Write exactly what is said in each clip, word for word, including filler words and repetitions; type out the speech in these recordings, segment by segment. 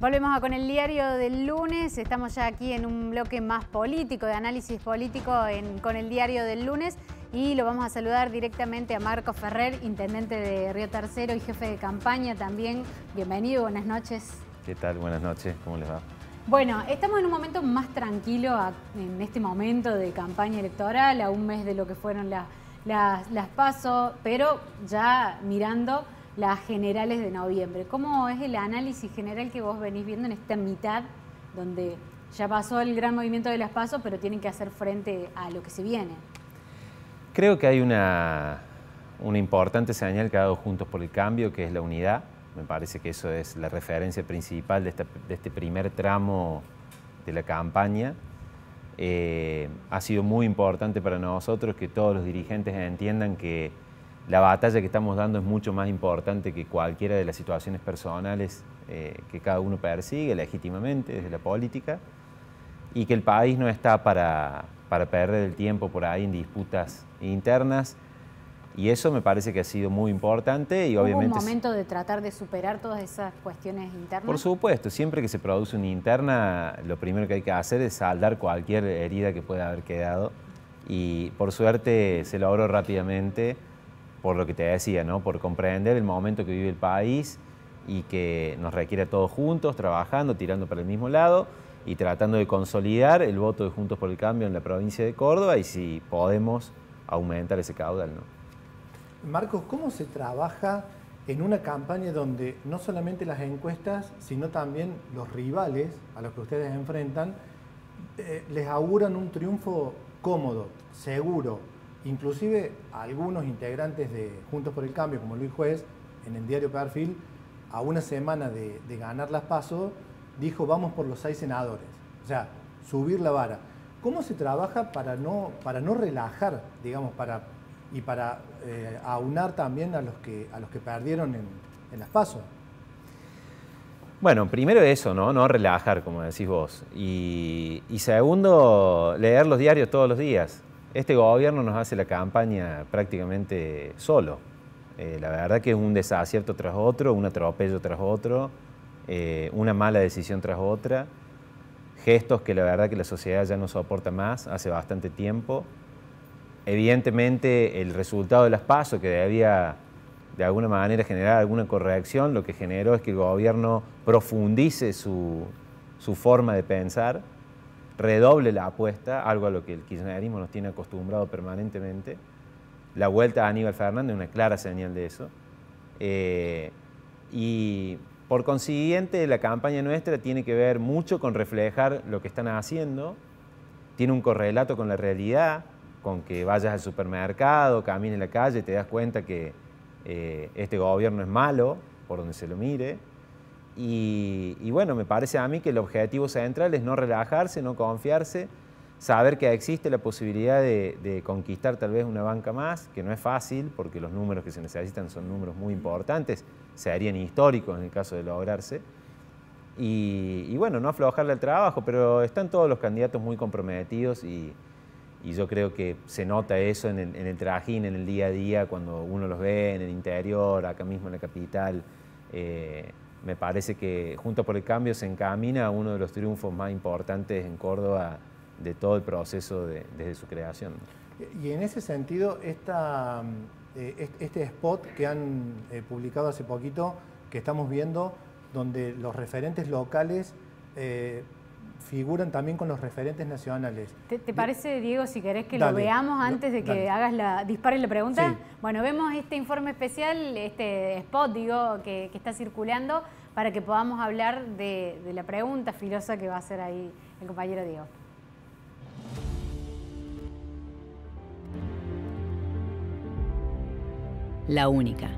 Volvemos a con el diario del lunes, estamos ya aquí en un bloque más político, de análisis político en, con el diario del lunes y lo vamos a saludar directamente a Marco Ferrer, intendente de Río Tercero y jefe de campaña también. Bienvenido, buenas noches. ¿Qué tal? Buenas noches, ¿cómo les va? Bueno, estamos en un momento más tranquilo a, en este momento de campaña electoral, a un mes de lo que fueron la, la, las PASO, pero ya mirando las generales de noviembre. ¿Cómo es el análisis general que vos venís viendo en esta mitad, donde ya pasó el gran movimiento de las PASO, pero tienen que hacer frente a lo que se viene? Creo que hay una, una importante señal que ha dado Juntos por el Cambio, que es la unidad. Me parece que eso es la referencia principal de, esta, de este primer tramo de la campaña. Eh, ha sido muy importante para nosotros que todos los dirigentes entiendan que la batalla que estamos dando es mucho más importante que cualquiera de las situaciones personales eh, que cada uno persigue legítimamente desde la política, y que el país no está para, para perder el tiempo por ahí en disputas internas, y eso me parece que ha sido muy importante. Y ¿Hubo obviamente un momento de tratar de superar todas esas cuestiones internas? Por supuesto, siempre que se produce una interna, lo primero que hay que hacer es saldar cualquier herida que pueda haber quedado, y por suerte se logró rápidamente, por lo que te decía, ¿no? Por comprender el momento que vive el país y que nos requiere a todos juntos, trabajando, tirando para el mismo lado y tratando de consolidar el voto de Juntos por el Cambio en la provincia de Córdoba, y si podemos aumentar ese caudal, ¿no? Marcos, ¿cómo se trabaja en una campaña donde no solamente las encuestas, sino también los rivales a los que ustedes enfrentan, eh, les auguran un triunfo cómodo, seguro? Inclusive algunos integrantes de Juntos por el Cambio, como Luis Juez, en el diario Perfil, a una semana de, de ganar las PASO, dijo: vamos por los seis senadores. O sea, subir la vara. ¿Cómo se trabaja para no, para no relajar, digamos, para, y para eh, aunar también a los que, a los que perdieron en, en las PASO? Bueno, primero eso, ¿no? No relajar, como decís vos. Y, y segundo, leer los diarios todos los días. Este gobierno nos hace la campaña prácticamente solo. Eh, la verdad que es un desacierto tras otro, un atropello tras otro, eh, una mala decisión tras otra, gestos que la verdad que la sociedad ya no soporta más hace bastante tiempo. Evidentemente el resultado de las PASO, que debía de alguna manera generar alguna corrección, lo que generó es que el gobierno profundice su, su forma de pensar, redoble la apuesta, algo a lo que el kirchnerismo nos tiene acostumbrado permanentemente. La vuelta a Aníbal Fernández es una clara señal de eso. Eh, y por consiguiente la campaña nuestra tiene que ver mucho con reflejar lo que están haciendo, tiene un correlato con la realidad, con que vayas al supermercado, camines en la calle y te das cuenta que eh, este gobierno es malo, por donde se lo mire. Y, y bueno, me parece a mí que el objetivo central es no relajarse, no confiarse, saber que existe la posibilidad de, de conquistar tal vez una banca más, que no es fácil porque los números que se necesitan son números muy importantes, se harían históricos en el caso de lograrse. Y, y bueno, no aflojarle al trabajo, pero están todos los candidatos muy comprometidos y, y yo creo que se nota eso en el, en el trajín, en el día a día, cuando uno los ve en el interior, acá mismo en la capital. Eh, Me parece que Juntos por el Cambio se encamina a uno de los triunfos más importantes en Córdoba de todo el proceso de, desde su creación. Y en ese sentido, esta, este spot que han publicado hace poquito, que estamos viendo, donde los referentes locales eh, figuran también con los referentes nacionales. ¿Te, te parece, Diego, si querés que dale, lo veamos antes de que dale. hagas la dispares la pregunta? Sí. Bueno, vemos este informe especial, este spot, digo, que, que está circulando, para que podamos hablar de, de la pregunta filosa que va a hacer ahí el compañero Diego. La única.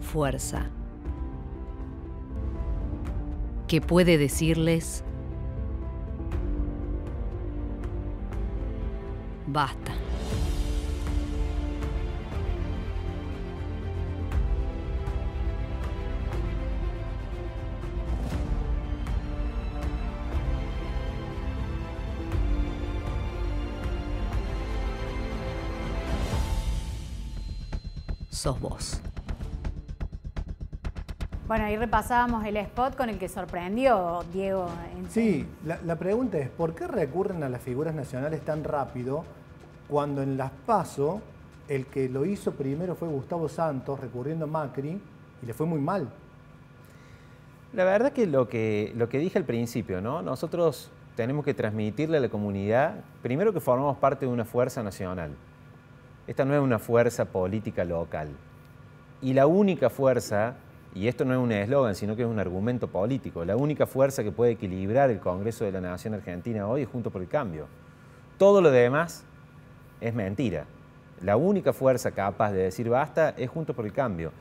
Fuerza. Que puede decirles: basta. Sos vos. Bueno, ahí repasábamos el spot con el que sorprendió Diego. En sí, la, la pregunta es, ¿por qué recurren a las figuras nacionales tan rápido cuando en las PASO el que lo hizo primero fue Gustavo Santos recurriendo a Macri y le fue muy mal? La verdad que lo que, lo que dije al principio, ¿no? Nosotros tenemos que transmitirle a la comunidad, primero que formamos parte de una fuerza nacional. Esta no es una fuerza política local. Y la única fuerza... y esto no es un eslogan, sino que es un argumento político. La única fuerza que puede equilibrar el Congreso de la Nación Argentina hoy es Juntos por el Cambio. Todo lo demás es mentira. La única fuerza capaz de decir basta es Juntos por el Cambio.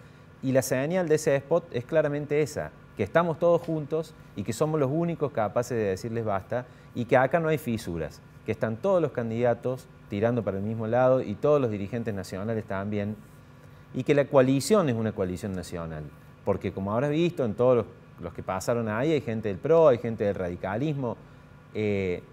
Y la señal de ese spot es claramente esa, que estamos todos juntos y que somos los únicos capaces de decirles basta y que acá no hay fisuras, que están todos los candidatos tirando para el mismo lado y todos los dirigentes nacionales también, y que la coalición es una coalición nacional. Porque como habrás visto, en todos los, los que pasaron ahí hay gente del PRO, hay gente del radicalismo. Eh,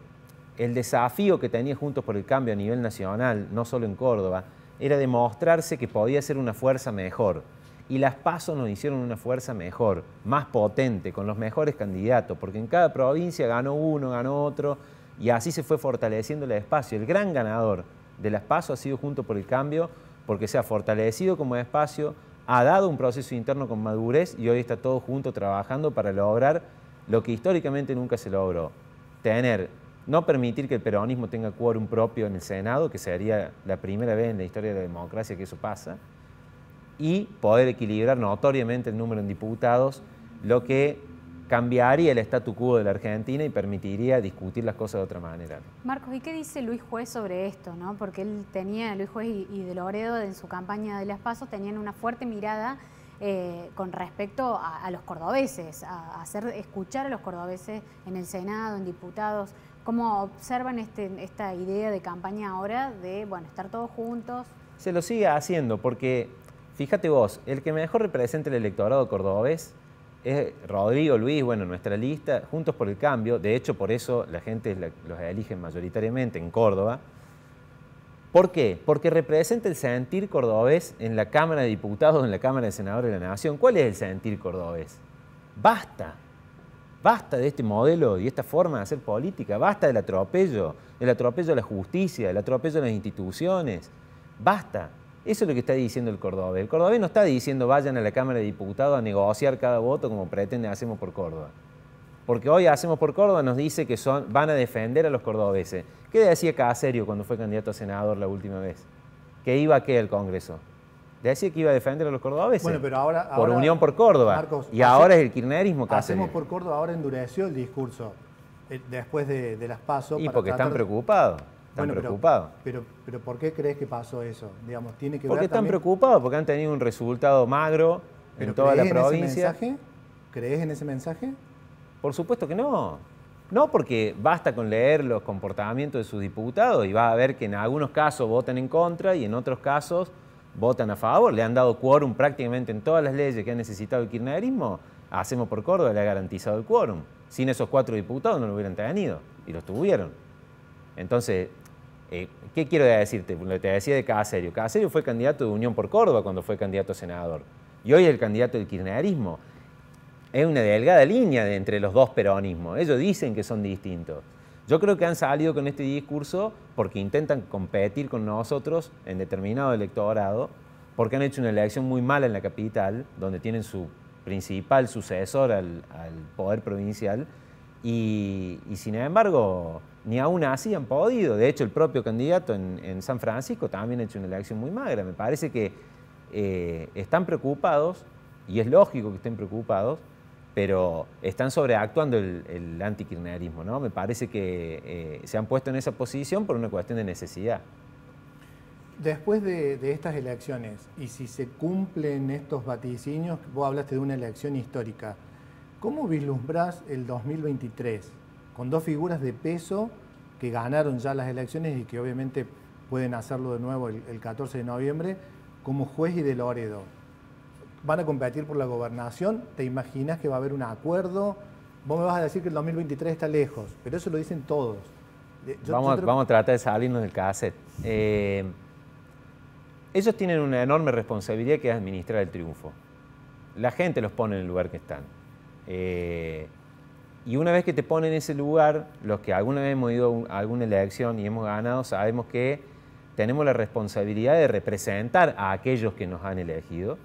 el desafío que tenía Juntos por el Cambio a nivel nacional, no solo en Córdoba, era demostrarse que podía ser una fuerza mejor. Y las PASO nos hicieron una fuerza mejor, más potente, con los mejores candidatos, porque en cada provincia ganó uno, ganó otro, y así se fue fortaleciendo el espacio. El gran ganador de las PASO ha sido Juntos por el Cambio, porque se ha fortalecido como espacio, ha dado un proceso interno con madurez y hoy está todo junto trabajando para lograr lo que históricamente nunca se logró. Tener, no permitir que el peronismo tenga quórum propio en el Senado, que sería la primera vez en la historia de la democracia que eso pasa, y poder equilibrar notoriamente el número de diputados, lo que cambiaría el statu quo de la Argentina y permitiría discutir las cosas de otra manera. Marcos, ¿y qué dice Luis Juez sobre esto? ¿No? Porque él tenía, Luis Juez y, y de Loredo, en su campaña de las PASO, tenían una fuerte mirada eh, con respecto a, a los cordobeses, a, a hacer escuchar a los cordobeses en el Senado, en diputados. ¿Cómo observan este, esta idea de campaña ahora de, bueno, estar todos juntos? Se lo sigue haciendo porque, fíjate vos, el que mejor representa el electorado cordobés es Rodrigo, Luis, bueno, nuestra lista, Juntos por el Cambio, de hecho por eso la gente los elige mayoritariamente en Córdoba. ¿Por qué? Porque representa el sentir cordobés en la Cámara de Diputados, en la Cámara de Senadores de la Nación. ¿Cuál es el sentir cordobés? Basta, basta de este modelo y esta forma de hacer política, basta del atropello, del atropello a la justicia, del atropello a las instituciones, basta. Eso es lo que está diciendo el cordobés. El cordobés no está diciendo vayan a la Cámara de Diputados a negociar cada voto como pretende Hacemos por Córdoba. Porque hoy Hacemos por Córdoba nos dice que son, van a defender a los cordobeses. ¿Qué decía Cáserio cuando fue candidato a senador la última vez? ¿Que iba a qué al Congreso? Decía que iba a defender a los cordobeses. Bueno, pero ahora, ahora, por Unión por Córdoba. Marcos, y hace, ahora es el kirchnerismo Cáserio. Hacemos por Córdoba ahora endureció el discurso después de, de las PASO. Y para porque tratar... están preocupados. Están bueno, preocupados. Pero, pero, pero ¿por qué crees que pasó eso? Digamos, tiene que ver porque están también... preocupados, porque han tenido un resultado magro en toda la provincia. ¿Crees en ese mensaje? ¿Crees en ese mensaje? Por supuesto que no. No, porque basta con leer los comportamientos de sus diputados y vas a ver que en algunos casos votan en contra y en otros casos votan a favor. Le han dado quórum prácticamente en todas las leyes que ha necesitado el kirchnerismo. Hacemos por Córdoba le ha garantizado el quórum. Sin esos cuatro diputados no lo hubieran tenido y los tuvieron. Entonces... Eh, ¿qué quiero decirte? Lo que te decía de Cáserio. Cáserio fue candidato de Unión por Córdoba cuando fue candidato a senador. Y hoy es el candidato del kirchnerismo. Es una delgada línea de entre los dos peronismos. Ellos dicen que son distintos. Yo creo que han salido con este discurso porque intentan competir con nosotros en determinado electorado, porque han hecho una elección muy mala en la capital, donde tienen su principal sucesor al, al poder provincial. Y, y sin embargo, ni aún así han podido. De hecho, el propio candidato en, en San Francisco también ha hecho una elección muy magra. Me parece que eh, están preocupados, y es lógico que estén preocupados, pero están sobreactuando el, el antikirchnerismo, ¿no? Me parece que eh, se han puesto en esa posición por una cuestión de necesidad. Después de, de estas elecciones, y si se cumplen estos vaticinios, vos hablaste de una elección histórica, ¿cómo vislumbrás el dos mil veintitrés? Con dos figuras de peso que ganaron ya las elecciones y que obviamente pueden hacerlo de nuevo el, el catorce de noviembre, como Juez y de Loredo. ¿Van a competir por la gobernación? ¿Te imaginas que va a haber un acuerdo? Vos me vas a decir que el dos mil veintitrés está lejos, pero eso lo dicen todos. Yo, vamos, yo creo... vamos a tratar de salirnos del cassette. Eh, ellos tienen una enorme responsabilidad que es administrar el triunfo. la gente los pone en el lugar que están. Eh, y una vez que te ponen en ese lugar, los que alguna vez hemos ido a alguna elección y hemos ganado, sabemos que tenemos la responsabilidad de representar a aquellos que nos han elegido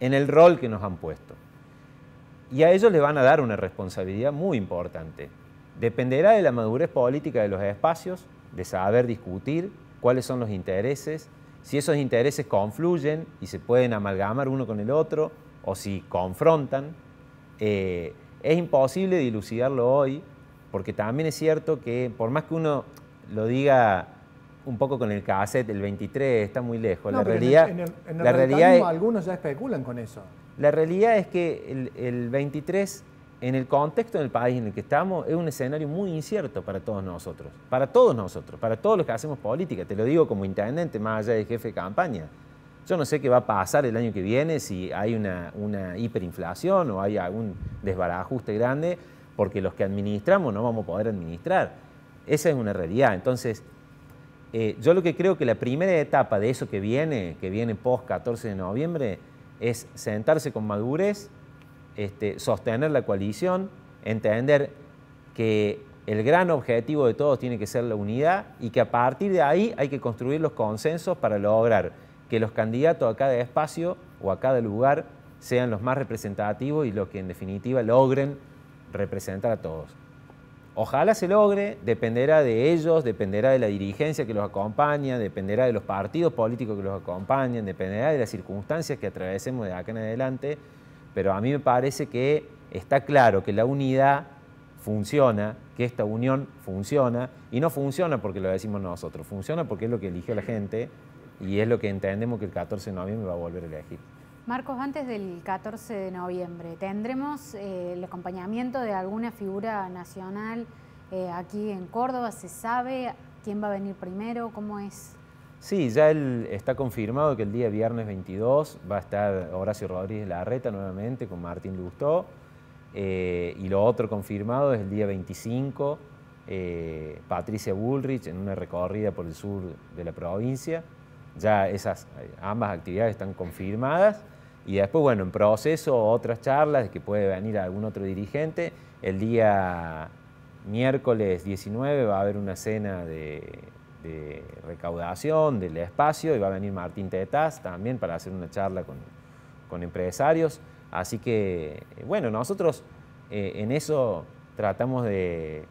en el rol que nos han puesto. Y a ellos les van a dar una responsabilidad muy importante. Dependerá de la madurez política de los espacios, de saber discutir cuáles son los intereses, si esos intereses confluyen y se pueden amalgamar uno con el otro, o si confrontan. Eh, es imposible dilucidarlo hoy, porque también es cierto que, por más que uno lo diga un poco con el cassette, el veintitrés está muy lejos. No, la realidad, en el, en el la realidad es, algunos ya especulan con eso. La realidad es que el, el veintitrés, en el contexto del país en el que estamos, es un escenario muy incierto para todos nosotros, para todos nosotros, para todos los que hacemos política. Te lo digo como intendente, más allá de jefe de campaña. Yo no sé qué va a pasar el año que viene, si hay una, una hiperinflación o hay algún desbarajuste grande, porque los que administramos no vamos a poder administrar. Esa es una realidad. Entonces, eh, yo lo que creo que la primera etapa de eso que viene, que viene post catorce de noviembre, es sentarse con madurez, este, sostener la coalición, entender que el gran objetivo de todos tiene que ser la unidad y que a partir de ahí hay que construir los consensos para lograr que los candidatos a cada espacio o a cada lugar sean los más representativos y los que en definitiva logren representar a todos. Ojalá se logre, dependerá de ellos, dependerá de la dirigencia que los acompaña, dependerá de los partidos políticos que los acompañan, dependerá de las circunstancias que atravesemos de acá en adelante, pero a mí me parece que está claro que la unidad funciona, que esta unión funciona, y no funciona porque lo decimos nosotros, funciona porque es lo que eligió la gente y es lo que entendemos que el catorce de noviembre va a volver a elegir. Marcos, antes del catorce de noviembre, ¿tendremos eh, el acompañamiento de alguna figura nacional eh, aquí en Córdoba? ¿Se sabe quién va a venir primero? ¿Cómo es? Sí, ya el, está confirmado que el día viernes veintidós va a estar Horacio Rodríguez Larreta nuevamente con Martín Lustó. Eh, y lo otro confirmado es el día veinticinco, eh, Patricia Bullrich en una recorrida por el sur de la provincia. Ya esas ambas actividades están confirmadas. Y después, bueno, en proceso otras charlas de que puede venir algún otro dirigente. El día miércoles diecinueve va a haber una cena de, de recaudación del espacio y va a venir Martín Tetaz también para hacer una charla con, con empresarios. Así que, bueno, nosotros eh, en eso tratamos de...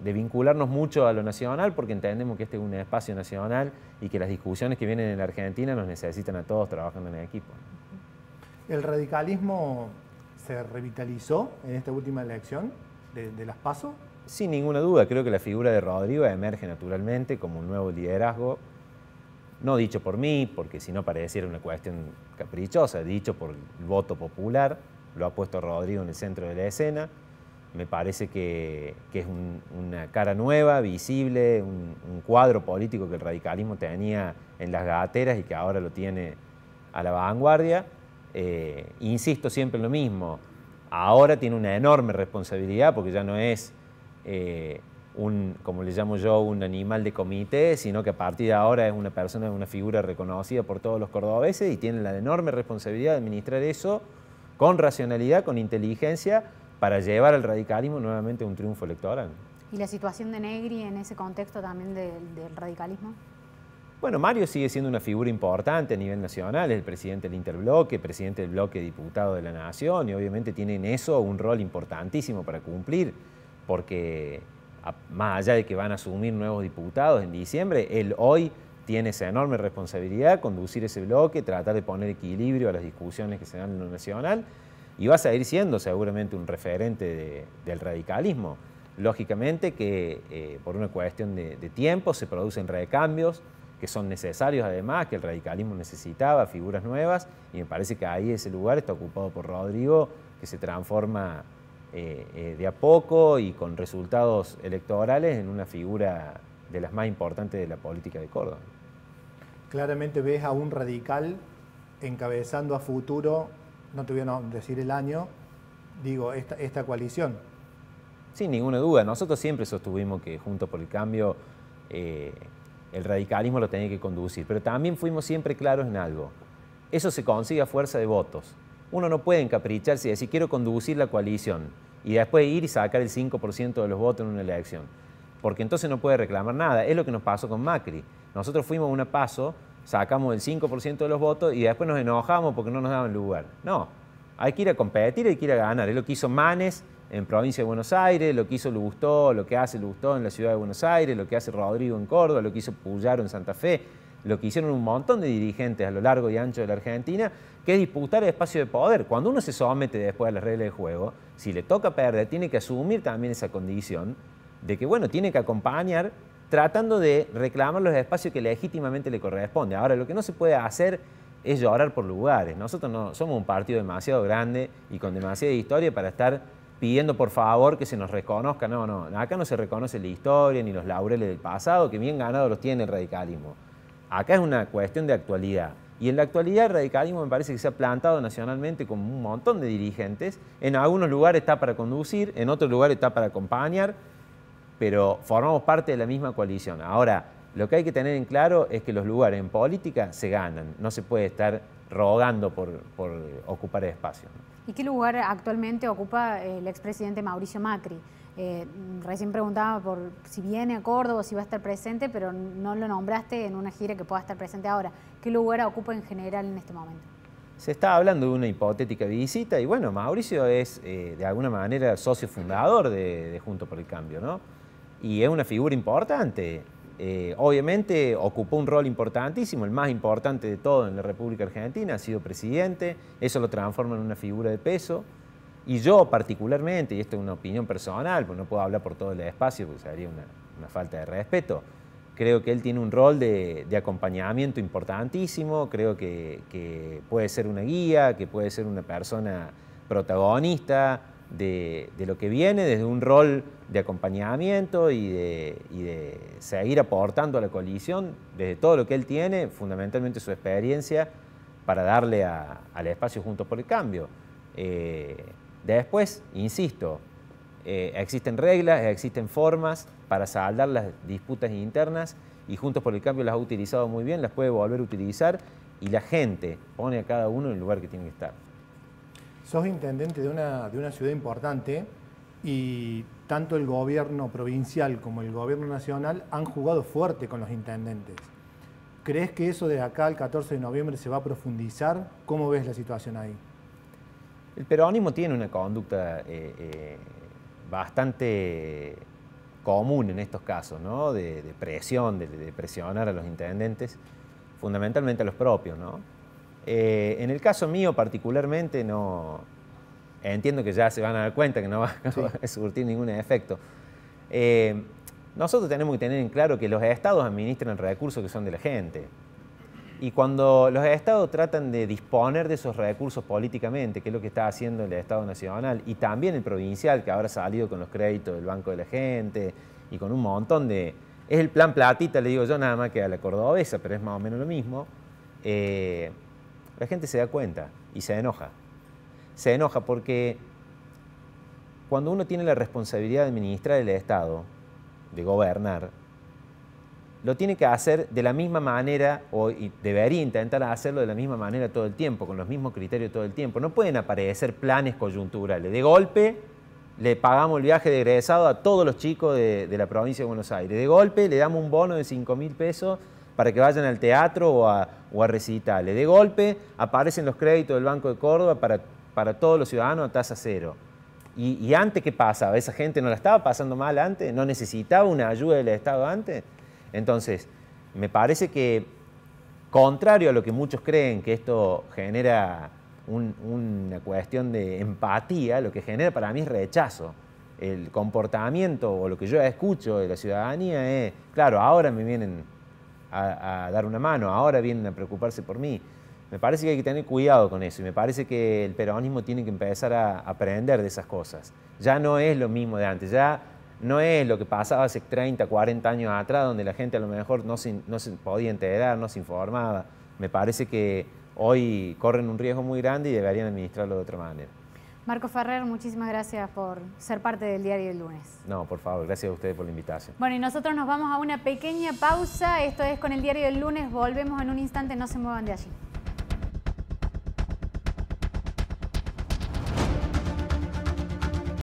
de vincularnos mucho a lo nacional, porque entendemos que este es un espacio nacional y que las discusiones que vienen en la Argentina nos necesitan a todos trabajando en el equipo. ¿El radicalismo se revitalizó en esta última elección de, de las PASO? Sin ninguna duda, creo que la figura de Rodrigo emerge naturalmente como un nuevo liderazgo, no dicho por mí, porque si no pareciera una cuestión caprichosa, dicho por el voto popular, lo ha puesto Rodrigo en el centro de la escena. Me parece que, que es un, una cara nueva, visible, un, un cuadro político que el radicalismo tenía en las gateras y que ahora lo tiene a la vanguardia. Eh, insisto siempre en lo mismo, ahora tiene una enorme responsabilidad porque ya no es, eh, un, como le llamo yo, un animal de comité, sino que a partir de ahora es una persona, una figura reconocida por todos los cordobeses y tiene la enorme responsabilidad de administrar eso con racionalidad, con inteligencia, para llevar al radicalismo nuevamente a un triunfo electoral. ¿Y la situación de Negri en ese contexto también de, del radicalismo? Bueno, Mario sigue siendo una figura importante a nivel nacional, es el presidente del Interbloque, presidente del bloque diputado de la Nación, y obviamente tiene en eso un rol importantísimo para cumplir, porque más allá de que van a asumir nuevos diputados en diciembre, él hoy tiene esa enorme responsabilidad, conducir ese bloque, tratar de poner equilibrio a las discusiones que se dan en lo nacional, y va a seguir siendo seguramente un referente de, del radicalismo. Lógicamente que eh, por una cuestión de, de tiempo se producen recambios que son necesarios además, que el radicalismo necesitaba, figuras nuevas, y me parece que ahí ese lugar está ocupado por Rodrigo, que se transforma eh, eh, de a poco y con resultados electorales en una figura de las más importantes de la política de Córdoba. Claramente ves a un radical encabezando a futuro, no te voy a decir el año, digo, esta, esta coalición. Sin ninguna duda, nosotros siempre sostuvimos que Juntos por el Cambio eh, el radicalismo lo tenía que conducir, pero también fuimos siempre claros en algo. Eso se consigue a fuerza de votos, uno no puede encapricharse y decir quiero conducir la coalición y después ir y sacar el cinco por ciento de los votos en una elección, porque entonces no puede reclamar nada. Es lo que nos pasó con Macri. Nosotros fuimos a una PASO, sacamos el cinco por ciento de los votos y después nos enojamos porque no nos daban lugar. No, hay que ir a competir, hay que ir a ganar. Es lo que hizo Manes en Provincia de Buenos Aires, lo que hizo Lustó, lo que hace Lustó en la Ciudad de Buenos Aires, lo que hace Rodrigo en Córdoba, lo que hizo Pullaro en Santa Fe, lo que hicieron un montón de dirigentes a lo largo y ancho de la Argentina, que es disputar el espacio de poder. Cuando uno se somete después a las reglas de juego, si le toca perder, tiene que asumir también esa condición de que, bueno, tiene que acompañar tratando de reclamar los espacios que legítimamente le corresponde. Ahora, lo que no se puede hacer es llorar por lugares. Nosotros no somos un partido demasiado grande y con demasiada historia para estar pidiendo por favor que se nos reconozca. No, no, acá no se reconoce la historia ni los laureles del pasado, que bien ganados los tiene el radicalismo. Acá es una cuestión de actualidad. Y en la actualidad el radicalismo me parece que se ha plantado nacionalmente con un montón de dirigentes. En algunos lugares está para conducir, en otros lugares está para acompañar, pero formamos parte de la misma coalición. Ahora, lo que hay que tener en claro es que los lugares en política se ganan. No se puede estar rogando por, por ocupar espacio, ¿no? ¿Y qué lugar actualmente ocupa el expresidente Mauricio Macri? Eh, recién preguntaba por si viene a Córdoba, si va a estar presente, pero no lo nombraste en una gira que pueda estar presente ahora. ¿Qué lugar ocupa en general en este momento? Se está hablando de una hipotética visita y bueno, Mauricio es eh, de alguna manera socio fundador de, de Juntos por el Cambio, ¿no? Y es una figura importante. Eh, obviamente ocupó un rol importantísimo, el más importante de todo en la República Argentina, ha sido presidente, eso lo transforma en una figura de peso. Y yo particularmente, y esto es una opinión personal, porque no puedo hablar por todo el espacio, porque sería una, una falta de respeto, creo que él tiene un rol de, de acompañamiento importantísimo, creo que, que puede ser una guía, que puede ser una persona protagonista de, de lo que viene, desde un rol de acompañamiento y de, y de seguir aportando a la coalición, desde todo lo que él tiene, fundamentalmente su experiencia, para darle a, al espacio Juntos por el Cambio. Eh, Después, insisto, eh, existen reglas, existen formas para saldar las disputas internas y Juntos por el Cambio las ha utilizado muy bien, las puede volver a utilizar y la gente pone a cada uno en el lugar que tiene que estar. Sos intendente de una, de una ciudad importante y tanto el gobierno provincial como el gobierno nacional han jugado fuerte con los intendentes. ¿Crees que eso de acá al catorce de noviembre se va a profundizar? ¿Cómo ves la situación ahí? El peronismo tiene una conducta eh, eh, bastante común en estos casos, ¿no? De, de presión, de, de presionar a los intendentes, fundamentalmente a los propios, ¿no? Eh, en el caso mío particularmente, no, entiendo que ya se van a dar cuenta que no va, sí. no va a surtir ningún efecto. Eh, nosotros tenemos que tener en claro que los estados administran recursos que son de la gente. Y cuando los estados tratan de disponer de esos recursos políticamente, que es lo que está haciendo el Estado Nacional y también el provincial, que ahora ha salido con los créditos del Banco de la Gente y con un montón de... Es el plan platita, le digo yo, nada más que a la cordobesa, pero es más o menos lo mismo. Eh, la gente se da cuenta y se enoja. Se enoja porque cuando uno tiene la responsabilidad de administrar el Estado, de gobernar, lo tiene que hacer de la misma manera, o debería intentar hacerlo de la misma manera todo el tiempo, con los mismos criterios todo el tiempo. No pueden aparecer planes coyunturales. De golpe le pagamos el viaje de egresado a todos los chicos de, de la provincia de Buenos Aires. De golpe le damos un bono de cinco mil pesos para que vayan al teatro o a, o a recitales. De golpe aparecen los créditos del Banco de Córdoba para, para todos los ciudadanos a tasa cero. Y, y antes, ¿qué pasaba? ¿Esa gente no la estaba pasando mal antes? ¿No necesitaba una ayuda del Estado antes? Entonces, me parece que, contrario a lo que muchos creen, que esto genera un, una cuestión de empatía, lo que genera para mí es rechazo. El comportamiento o lo que yo escucho de la ciudadanía es, claro, ahora me vienen a, a dar una mano, ahora vienen a preocuparse por mí. Me parece que hay que tener cuidado con eso y me parece que el peronismo tiene que empezar a aprender de esas cosas. Ya no es lo mismo de antes, ya... No es lo que pasaba hace treinta, cuarenta años atrás, donde la gente a lo mejor no se, no se podía enterar, no se informaba. Me parece que hoy corren un riesgo muy grande y deberían administrarlo de otra manera. Marco Ferrer, muchísimas gracias por ser parte del Diario del Lunes. No, por favor, gracias a ustedes por la invitación. Bueno, y nosotros nos vamos a una pequeña pausa. Esto es Con el Diario del Lunes. Volvemos en un instante, no se muevan de allí.